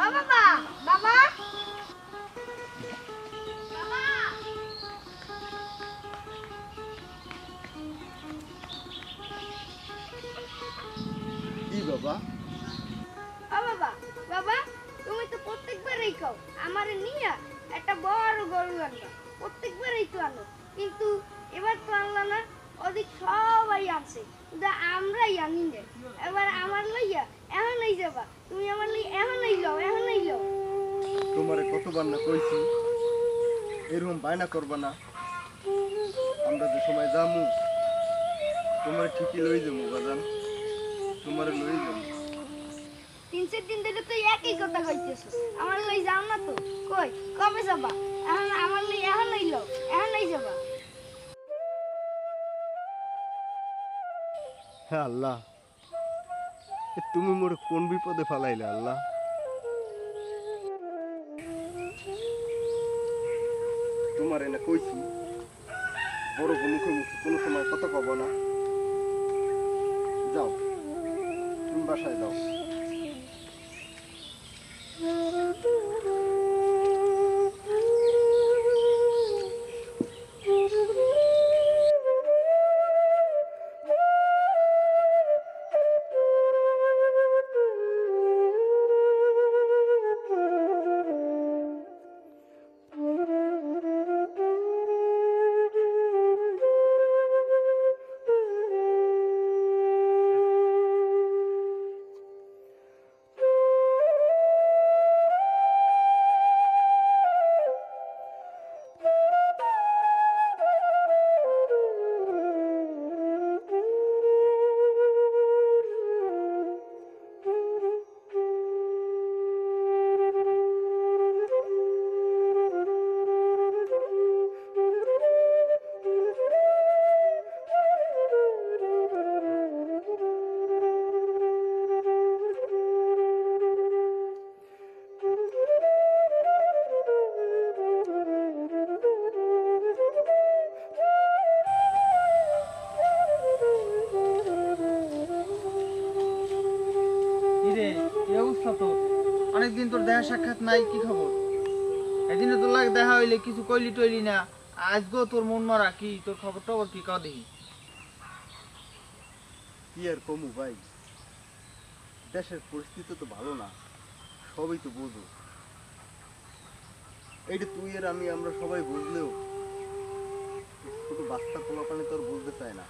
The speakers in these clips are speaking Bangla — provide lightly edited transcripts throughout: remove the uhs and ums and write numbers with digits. Mama! Mama! Mama! Hey, Baba! Oh, Baba! Baba, তুমি তো প্রত্যেকবারই কও আমারে নিয়া একটা বড় গরু আনবা। প্রত্যেকবারই তো আনো, কিন্তু এবার তো আনলা না। ওদিক সবাই আনছে, কিন্তু আমরাই আনি না। এবার আমার লইয়া এখন নাই যাবা, তুমি আমার লইয়া এখন নাই লও। তোমারে কতবার না কইছি এরকম বায়না করবা না। আমরা যে সময় যামু তোমার ঠিকই লই যাবো বাজান, তোমার লই যাবো। ৩-৪ দিন ধরে তুই একই কথা কইতেছ, আমার লই যাও না তো। কই কবে যাবা? এখন আমার লই এখন নাই যাবা। হ্যাঁ আল্লাহ, তুমি মোর কোন বিপদে ফালাইলে আল্লাহ। তোমার এনে কইছি বড় মুখে মুখে কোনো সময় কথা কব না। যাও তুমি বাসায় যাও। অনেকদিন তোর দেখা সাক্ষাৎ নাই, কি খবর? একদিনে তোর লাগে দেখা হইলে কিছু কইলি টইলি না। আজগো তোর মন মরা, কি তোর খবর টবর কি? কদিন কি আর কমু ভাই, দেশের পরিস্থিতি তো ভালো না, সবই তো বুঝো। এইটা তুই আর আমি আমরা সবাই বুঝলেও শুধু বাচ্চা পোলাপানি তোর বুঝতে চায় না।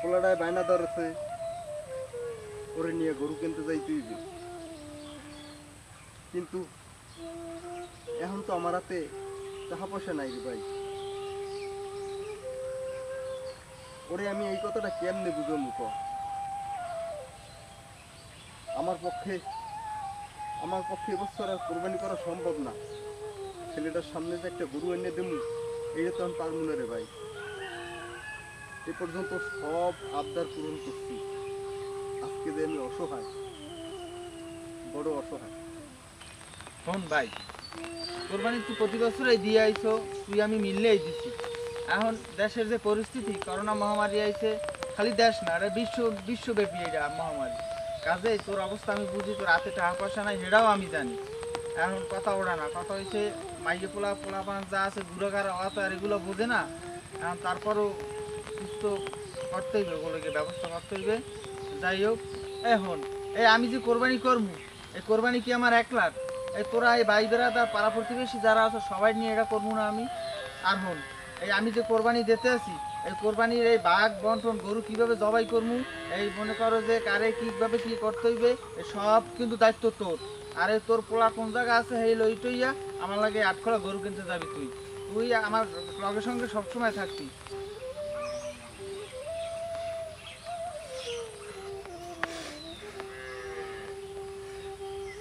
পোলাটায় বায়না ধরেছে ওরে নিয়ে গরু কিনতে যাই তুই, কিন্তু এখন তো আমার হাতে টাকা পয়সা নাই রে ভাই। ওরে আমি এই কথাটা কেমনে বুঝো মুখ? আমার পক্ষে এবছর আর কোরবানি করা সম্ভব না। ছেলেটার সামনে যে একটা গরু এনে দেবো এইটা তো আমি পারবো না রে ভাই। এ পর্যন্ত সব আবদার পূরণ করছি, আমি অসহায়, বড় অসহায়। শোন ভাই, কোরবানি তুই প্রতি বছরই দিয়ে আইছো, তুই আমি মিললেই দিছি। এখন দেশের যে পরিস্থিতি, করোনা মহামারী আইছে, খালি দেশ না রে বিশ্বব্যাপী এটা মহামারী। কাজে তোর অবস্থা আমি বুঝি, তোর হাতে টাকা পয়সা নাই সেটাও আমি জানি। এখন কথা ওড়া না, কথা হয়েছে মাইকে পোলাপান যা আছে ঘুরাঘাড়া অত আর এগুলো বোঝে না। এখন তারপরও সুস্থ করতে হইবে, ওগুলোকে ব্যবস্থা করতে হইবে। যাই হোক, এখন এই আমি যে কোরবানি করবো, এই কোরবানি কি আমার একলার? এই তোরা এই ভাই বেড়াদার পাড়া প্রতিবেশী যারা আছে সবাই নিয়ে এটা করবো না আমি। আর হন এই আমি যে কোরবানি দিতে আসি, এই কোরবানির এই বাঘ বন্টন গরু কীভাবে জবাই করবো, এই মনে করো যে কারে কীভাবে কী করতে হইবে, এই সব কিন্তু দায়িত্ব তোর। আর এই তোর পোলা কোন জায়গা আছে এই লইটইয়া আমার লাগে 8 খোলা গরু কিনতে যাবি তুই। তুই আমার লগের সঙ্গে সবসময় থাকবি।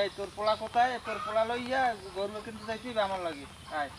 এই তোর পোলা কোথায়, তোর পোলা লইয়া গরু কিনতে যাইতে আমার লাগে। আয়।